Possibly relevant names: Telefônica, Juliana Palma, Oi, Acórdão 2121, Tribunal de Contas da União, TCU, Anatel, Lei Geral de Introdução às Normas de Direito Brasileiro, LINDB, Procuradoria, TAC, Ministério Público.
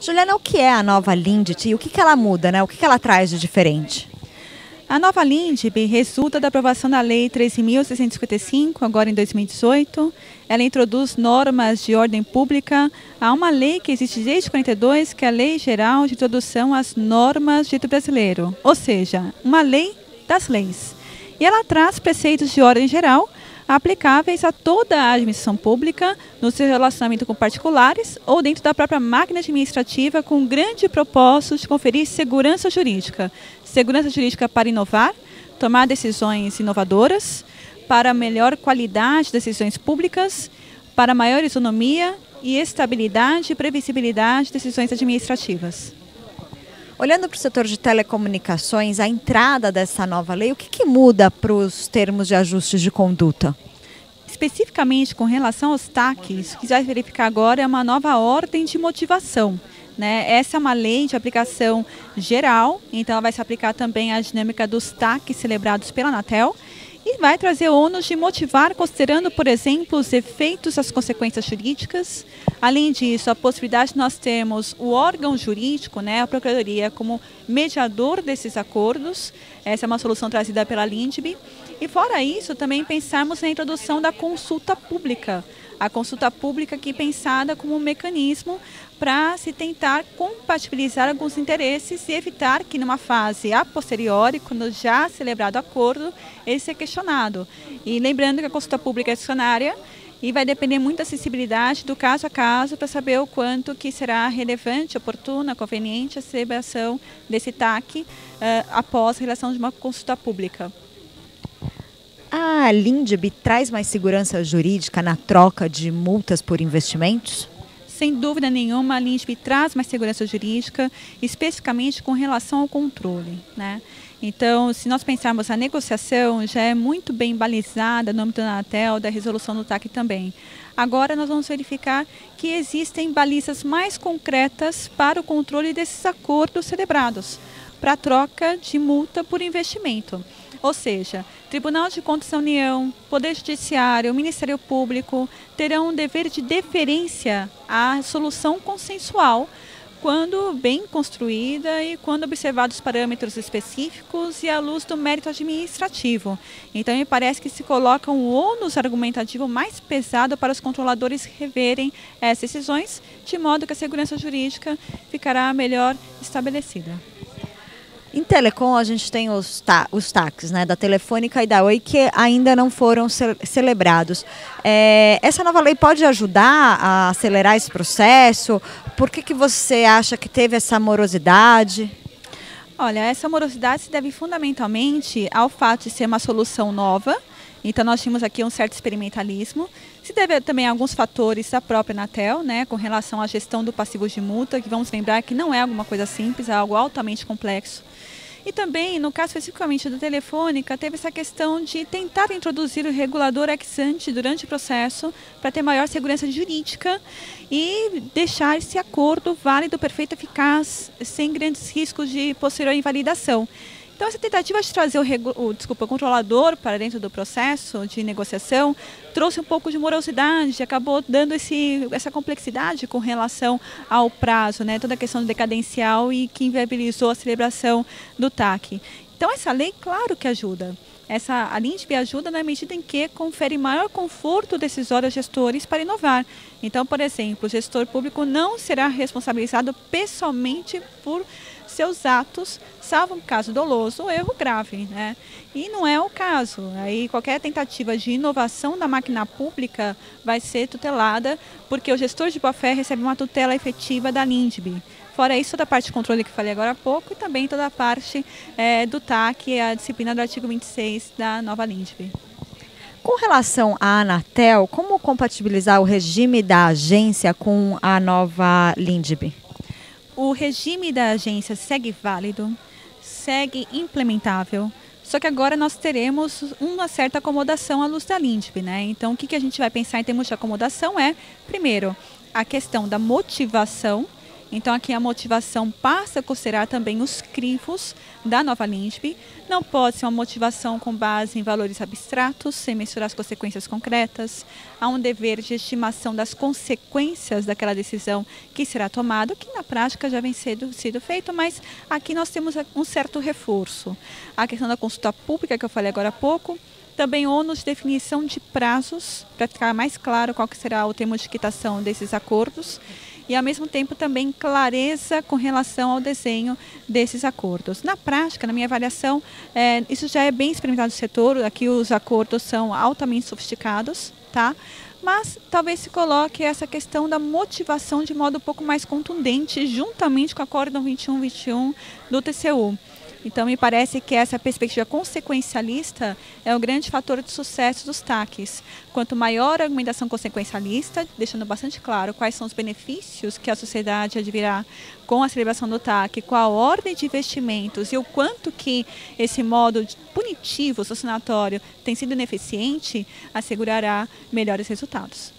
Juliana, o que é a nova LINDB e o que ela muda, né? O que ela traz de diferente? A nova LINDB resulta da aprovação da Lei 13.655, agora em 2018. Ela introduz normas de ordem pública a uma lei que existe desde 1942, que é a Lei Geral de Introdução às Normas de Direito Brasileiro, ou seja, uma lei das leis. E ela traz preceitos de ordem geral aplicáveis a toda a administração pública, no seu relacionamento com particulares ou dentro da própria máquina administrativa, com o grande propósito de conferir segurança jurídica. Segurança jurídica para inovar, tomar decisões inovadoras, para melhor qualidade de decisões públicas, para maior isonomia e estabilidade e previsibilidade de decisões administrativas. Olhando para o setor de telecomunicações, a entrada dessa nova lei, o que muda para os termos de ajustes de conduta? Especificamente com relação aos TACs, o que vai verificar agora é uma nova ordem de motivação, né? Essa é uma lei de aplicação geral, então ela vai se aplicar também à dinâmica dos TACs celebrados pela Anatel e vai trazer o ônus de motivar, considerando, por exemplo, os efeitos das consequências jurídicas. Além disso, a possibilidade de nós termos o órgão jurídico, né, a Procuradoria, como mediador desses acordos. Essa é uma solução trazida pela LINDB. E fora isso, também pensarmos na introdução da consulta pública. A consulta pública aqui pensada como um mecanismo para se tentar compatibilizar alguns interesses e evitar que numa fase a posteriori, quando já celebrado o acordo, ele seja questionado. E lembrando que a consulta pública é discricionária, e vai depender muito da sensibilidade do caso a caso para saber o quanto que será relevante, oportuna, conveniente a celebração desse TAC após a realização de uma consulta pública. A LINDB traz mais segurança jurídica na troca de multas por investimentos? Sem dúvida nenhuma, a LINDB traz mais segurança jurídica, especificamente com relação ao controle, né? Então, se nós pensarmos, a negociação já é muito bem balizada no âmbito da Anatel, da resolução do TAC também. Agora nós vamos verificar que existem balizas mais concretas para o controle desses acordos celebrados, para a troca de multa por investimento. Ou seja, Tribunal de Contas da União, Poder Judiciário, Ministério Público terão um dever de deferência à solução consensual, quando bem construída e quando observados parâmetros específicos e à luz do mérito administrativo. Então, me parece que se coloca um ônus argumentativo mais pesado para os controladores reverem essas decisões, de modo que a segurança jurídica ficará melhor estabelecida. Em Telecom, a gente tem os TACs, né, da Telefônica e da Oi, que ainda não foram celebrados. Essa nova lei pode ajudar a acelerar esse processo? Por que você acha que teve essa morosidade? Olha, essa morosidade se deve fundamentalmente ao fato de ser uma solução nova. Então, nós tínhamos aqui um certo experimentalismo. Se deve também a alguns fatores da própria Anatel, né, com relação à gestão do passivo de multa, que vamos lembrar que não é alguma coisa simples, é algo altamente complexo. E também, no caso especificamente da Telefônica, teve essa questão de tentar introduzir o regulador ex ante durante o processo para ter maior segurança jurídica e deixar esse acordo válido, perfeito, eficaz, sem grandes riscos de posterior invalidação. Então, essa tentativa de trazer o controlador para dentro do processo de negociação trouxe um pouco de morosidade, acabou dando essa complexidade com relação ao prazo, né? Toda a questão decadencial e que inviabilizou a celebração do TAC. Então, essa lei, claro que ajuda. A LINDB ajuda na medida em que confere maior conforto decisório aos gestores para inovar. Então, por exemplo, o gestor público não será responsabilizado pessoalmente por seus atos, salvo um caso doloso ou erro grave, né? E não é o caso. Aí qualquer tentativa de inovação da máquina pública vai ser tutelada, porque o gestor de boa-fé recebe uma tutela efetiva da LINDB. Fora isso, toda a parte de controle que falei agora há pouco e também toda a parte do TAC, a disciplina do artigo 26 da nova LINDB. Com relação à Anatel, como compatibilizar o regime da agência com a nova LINDB? O regime da agência segue válido, segue implementável, só que agora nós teremos uma certa acomodação à luz da LINDB, né? Então, o que a gente vai pensar em termos de acomodação é, primeiro, a questão da motivação. Então aqui a motivação passa a considerar também os crivos da nova LINDB. Não pode ser uma motivação com base em valores abstratos, sem mensurar as consequências concretas. Há um dever de estimação das consequências daquela decisão que será tomada, que na prática já vem sido feito, mas aqui nós temos um certo reforço. A questão da consulta pública que eu falei agora há pouco, também ônus de definição de prazos, para ficar mais claro qual que será o termo de quitação desses acordos. E, ao mesmo tempo, também clareza com relação ao desenho desses acordos. Na prática, na minha avaliação, isso já é bem experimentado no setor. Aqui os acordos são altamente sofisticados, tá? Mas talvez se coloque essa questão da motivação de modo um pouco mais contundente, juntamente com o Acórdão 2121 do TCU. Então, me parece que essa perspectiva consequencialista é o grande fator de sucesso dos TACs. Quanto maior a argumentação consequencialista, deixando bastante claro quais são os benefícios que a sociedade advirá com a celebração do TAC, com a ordem de investimentos e o quanto que esse modo punitivo, sancionatório, tem sido ineficiente, assegurará melhores resultados.